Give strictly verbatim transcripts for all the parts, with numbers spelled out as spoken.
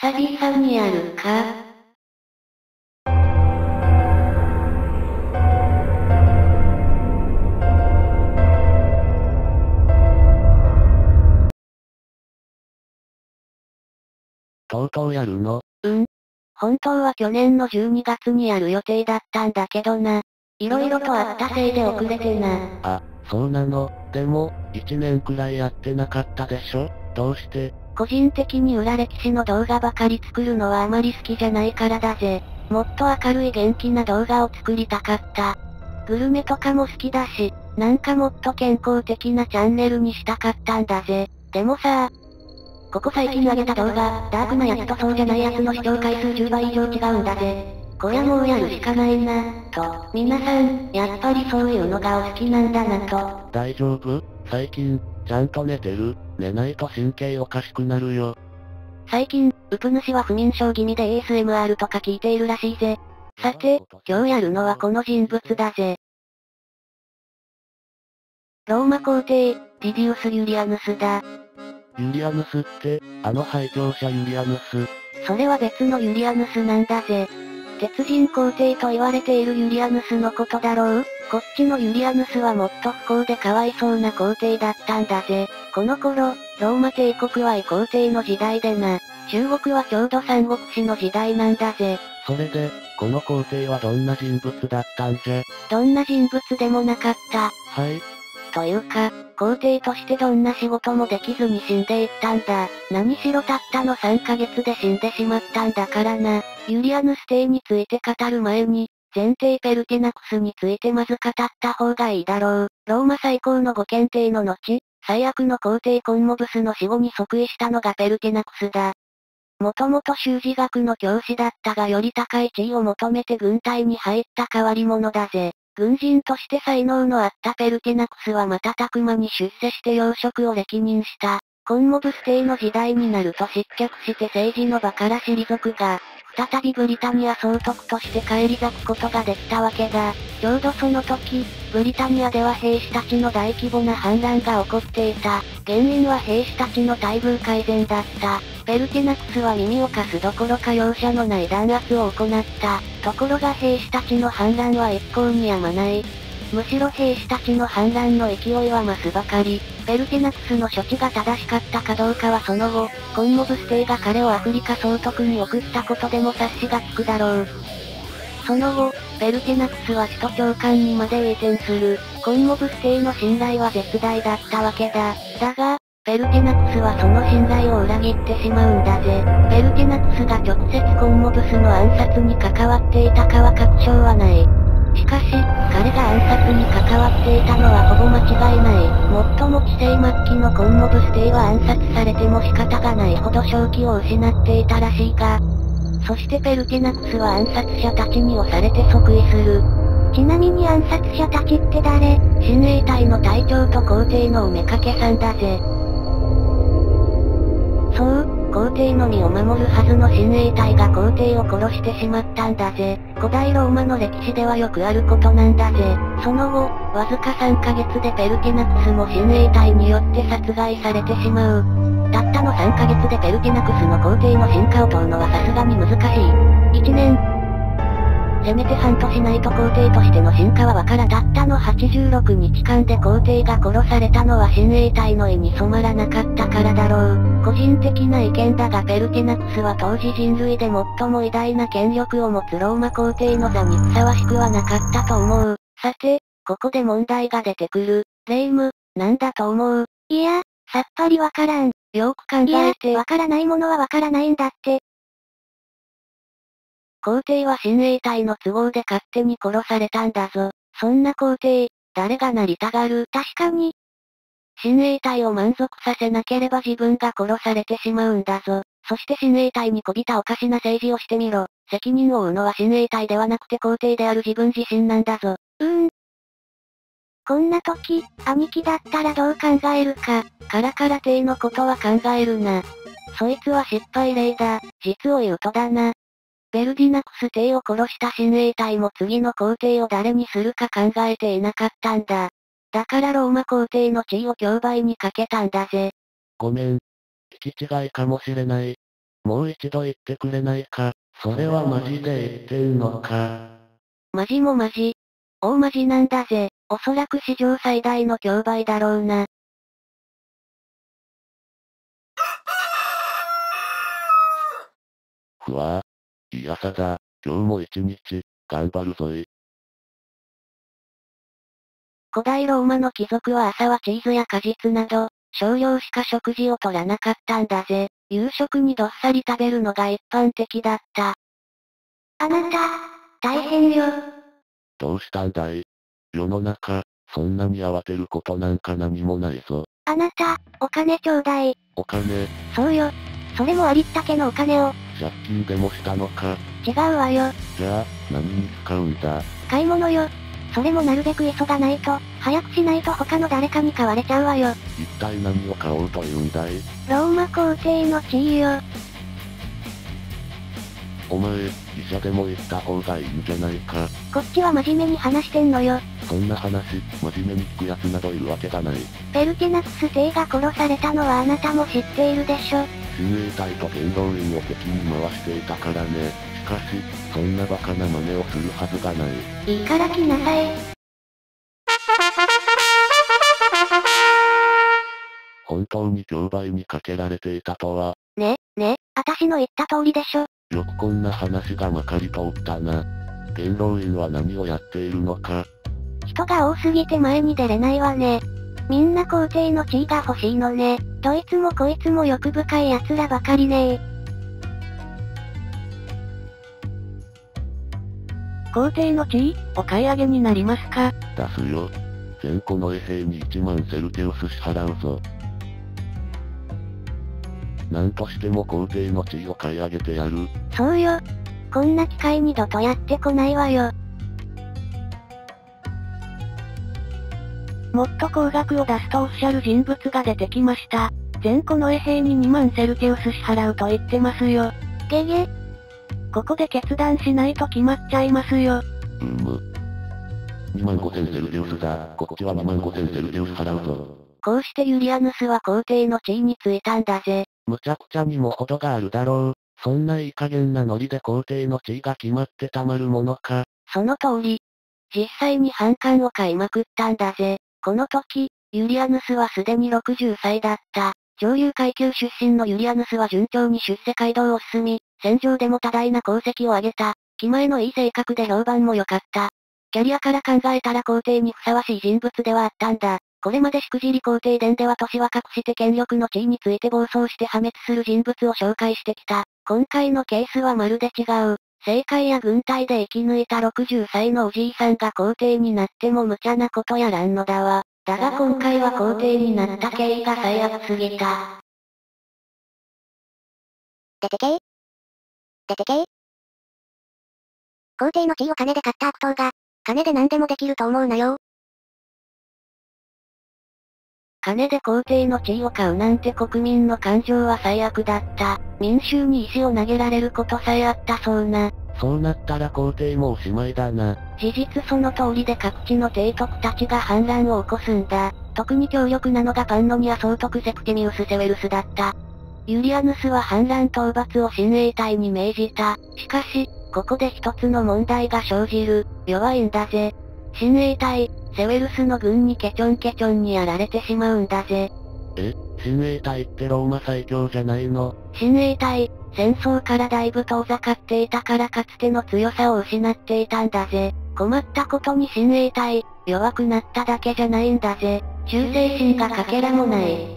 久々にやるか。とうとうやるの？うん。本当は去年のじゅうにがつにやる予定だったんだけどな。いろいろとあったせいで遅れてな。あ、そうなの。でも、いちねんくらいやってなかったでしょ？どうして？個人的に裏歴史の動画ばかり作るのはあまり好きじゃないからだぜ。もっと明るい元気な動画を作りたかった。グルメとかも好きだし、なんかもっと健康的なチャンネルにしたかったんだぜ。でもさぁ、ここ最近上げた動画、ダークなやつとそうじゃないやつの視聴回数じゅうばい以上違うんだぜ。こりゃもうやるしかないな、と。皆さん、やっぱりそういうのがお好きなんだなと。大丈夫？最近、ちゃんと寝てる？寝ないと神経おかしくなるよ。最近、うぷ主は不眠症気味で エーエスエムアール とか聞いているらしいぜ。さて、今日やるのはこの人物だぜ。ローマ皇帝、ティディウス・ユリアヌスだ。ユリアヌスって、あの廃墟者ユリアヌス。それは別のユリアヌスなんだぜ。鉄人皇帝と言われているユリアヌスのことだろう？こっちのユリアヌスはもっと不幸でかわいそうな皇帝だったんだぜ。この頃、ローマ帝国は異皇帝の時代でな。中国はちょうど三国志の時代なんだぜ。それで、この皇帝はどんな人物だったんじゃ？どんな人物でもなかった。はい。というか、皇帝としてどんな仕事もできずに死んでいったんだ。何しろたったのさんかげつで死んでしまったんだからな。ユリアヌス帝について語る前に、前帝ペルティナクスについてまず語った方がいいだろう。ローマ最高のご検定の後、最悪の皇帝コンモブスの死後に即位したのがペルティナクスだ。もともと修士学の教師だったがより高い地位を求めて軍隊に入った変わり者だぜ。軍人として才能のあったペルティナクスは瞬く間に出世して要職を歴任した。コンモブス帝の時代になると失脚して政治の場から退くが、再びブリタニア総督として返り咲くことができたわけだ。ちょうどその時、ブリタニアでは兵士たちの大規模な反乱が起こっていた。原因は兵士たちの待遇改善だった。ペルティナクスは耳を貸すどころか容赦のない弾圧を行った。ところが兵士たちの反乱は一向に止まない。むしろ兵士たちの反乱の勢いは増すばかり。ペルティナクスの処置が正しかったかどうかはその後、コンモブス帝が彼をアフリカ総督に送ったことでも察しがつくだろう。その後、ペルティナクスは首都長官にまで栄転する。コンモブス帝の信頼は絶大だったわけだ。だが、ペルティナクスはその信頼を裏切ってしまうんだぜ。ペルティナクスが直接コンモブスの暗殺に関わっていたかは確証はない。しかし、彼が暗殺に関わっていたのはほぼ間違いない。最も治世末期のコンモブス帝は暗殺されても仕方がないほど正気を失っていたらしいが、そしてペルティナクスは暗殺者たちに押されて即位する。ちなみに暗殺者たちって誰？親衛隊の隊長と皇帝のおめかけさんだぜ。そう。皇帝の身を守るはずの親衛隊が皇帝を殺してしまったんだぜ。古代ローマの歴史ではよくあることなんだぜ。その後、わずかさんかげつでペルティナクスも親衛隊によって殺害されてしまう。たったのさんかげつでペルティナクスの皇帝の進化を問うのはさすがに難しい。いちねん。せめて半年ないと皇帝としての進化はわからん。たったのはちじゅうろくにちかんで皇帝が殺されたのは親衛隊の意に染まらなかったからだろう。個人的な意見だがペルティナクスは当時人類で最も偉大な権力を持つローマ皇帝の座にふさわしくはなかったと思う。さて、ここで問題が出てくる。霊夢、なんだと思う？いや、さっぱりわからん。よく考えて。いや、わからないものはわからないんだって。皇帝は親衛隊の都合で勝手に殺されたんだぞ。そんな皇帝、誰がなりたがる？確かに。親衛隊を満足させなければ自分が殺されてしまうんだぞ。そして親衛隊にこびたおかしな政治をしてみろ。責任を負うのは親衛隊ではなくて皇帝である自分自身なんだぞ。うーん。こんな時、兄貴だったらどう考えるか。カラカラ帝のことは考えるな。そいつは失敗例だ。実を言うとだな。ペルディナクス帝を殺した親衛隊も次の皇帝を誰にするか考えていなかったんだ。だからローマ皇帝の地位を競売にかけたんだぜ。ごめん。聞き違いかもしれない。もう一度言ってくれないか。それはマジで言ってんのか。マジもマジ。大マジなんだぜ。おそらく史上最大の競売だろうな。ふわぁ。いやさだ。今日も一日、頑張るぞい。古代ローマの貴族は朝はチーズや果実など、少量しか食事を取らなかったんだぜ。夕食にどっさり食べるのが一般的だった。あなた、大変よ。どうしたんだい？世の中、そんなに慌てることなんか何もないぞ。あなた、お金ちょうだい。お金？そうよ。それもありったけのお金を。借金でもしたのか。違うわよ。じゃあ、何に使うんだ？買い物よ。それもなるべく急がないと、早くしないと他の誰かに買われちゃうわよ。一体何を買おうというんだい？ローマ皇帝の地位よ。お前、医者でも行った方がいいんじゃないか。こっちは真面目に話してんのよ。そんな話、真面目に聞くやつなどいるわけがない。ペルテナクス帝が殺されたのはあなたも知っているでしょ。親衛隊と元老院を敵に回していたからね。しかし、そんなバカな真似をするはずがない。いいから来なさい。本当に競売にかけられていたとは。ね、ね、あたしの言った通りでしょ。よくこんな話がまかり通ったな。元老院は何をやっているのか。人が多すぎて前に出れないわね。みんな皇帝の地位が欲しいのね。どいつもこいつも欲深い奴らばかりねー。皇帝の地位、お買い上げになりますか？出すよ。せんこの衛兵にいちまんセルテウス支払うぞ。なんとしても皇帝の地位を買い上げてやる。そうよ。こんな機会二度とやってこないわよ。もっと高額を出すとおっしゃる人物が出てきました。せんこの衛兵ににまんセルテウス支払うと言ってますよ。げげ。ここで決断しないと決まっちゃいますよ。うむ。にまんごせんセルテウスだ。こっちはにまんごせんセルテウス払うぞ。こうしてユリアヌスは皇帝の地位についたんだぜ。むちゃくちゃにも程があるだろう。そんないい加減なノリで皇帝の地位が決まってたまるものか。その通り。実際に反感を買いまくったんだぜ。この時、ユリアヌスはすでにろくじゅっさいだった。上流階級出身のユリアヌスは順調に出世街道を進み、戦場でも多大な功績を挙げた。気前のいい性格で評判も良かった。キャリアから考えたら皇帝にふさわしい人物ではあったんだ。これまでしくじり皇帝殿では年若くして権力の地位について暴走して破滅する人物を紹介してきた。今回のケースはまるで違う。政界や軍隊で生き抜いたろくじゅっさいのおじいさんが皇帝になっても無茶なことやらんのだわ。だが今回は皇帝になった経緯が最悪すぎた。出てけい。出てけい。皇帝の地位を金で買った悪党が、金で何でもできると思うなよ。金で皇帝の地位を買うなんて国民の感情は最悪だった。民衆に石を投げられることさえあったそうな。そうなったら皇帝もおしまいだな。事実その通りで各地の提督たちが反乱を起こすんだ。特に強力なのがパンノニア総督セクティミウス・セウェルスだった。ユリアヌスは反乱討伐を親衛隊に命じた。しかし、ここで一つの問題が生じる。弱いんだぜ。親衛隊、セウェルスの軍にケチョンケチョンにやられてしまうんだぜ。え？親衛隊ってローマ最強じゃないの？親衛隊、戦争からだいぶ遠ざかっていたからかつての強さを失っていたんだぜ。困ったことに親衛隊、弱くなっただけじゃないんだぜ。忠誠心がかけらもない。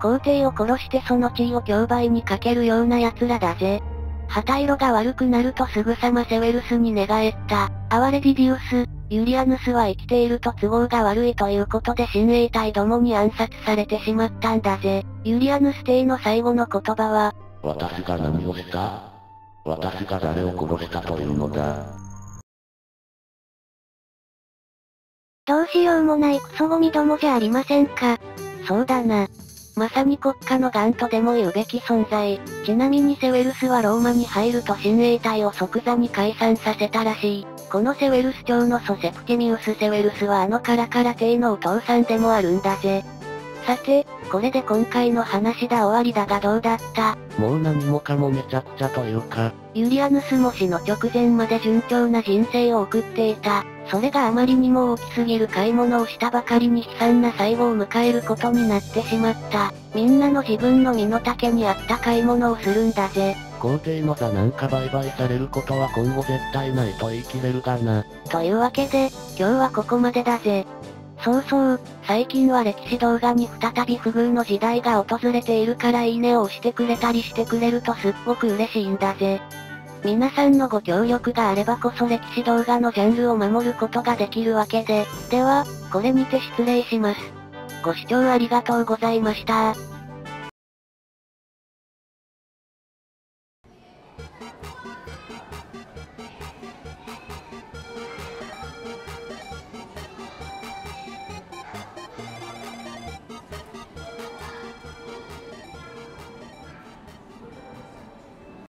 皇帝を殺してその地位を競売にかけるような奴らだぜ。旗色が悪くなるとすぐさまセウェルスに寝返った。哀れディディウス、ユリアヌスは生きていると都合が悪いということで親衛隊どもに暗殺されてしまったんだぜ。ユリアヌス帝の最後の言葉は、私が何をした？私が誰を殺したというのだ。どうしようもないクソゴミどもじゃありませんか。そうだな。まさに国家の癌とでも言うべき存在。ちなみにセウェルスはローマに入ると親衛隊を即座に解散させたらしい。このセウェルス朝のソセプティミウス・セウェルスはあのカラカラ帝のお父さんでもあるんだぜ。さて、これで今回の話だ終わりだがどうだった？もう何もかもめちゃくちゃというか。ユリアヌスも死の直前まで順調な人生を送っていた。それがあまりにも大きすぎる買い物をしたばかりに悲惨な最期を迎えることになってしまった。みんなの自分の身の丈に合った買い物をするんだぜ。皇帝の座なんか売買されることは今後絶対ないと言い切れるがな。というわけで、今日はここまでだぜ。そうそう、最近は歴史動画に再び不遇の時代が訪れているからいいねを押してくれたりしてくれるとすっごく嬉しいんだぜ。皆さんのご協力があればこそ歴史動画のジャンルを守ることができるわけで、では、これにて失礼します。ご視聴ありがとうございました。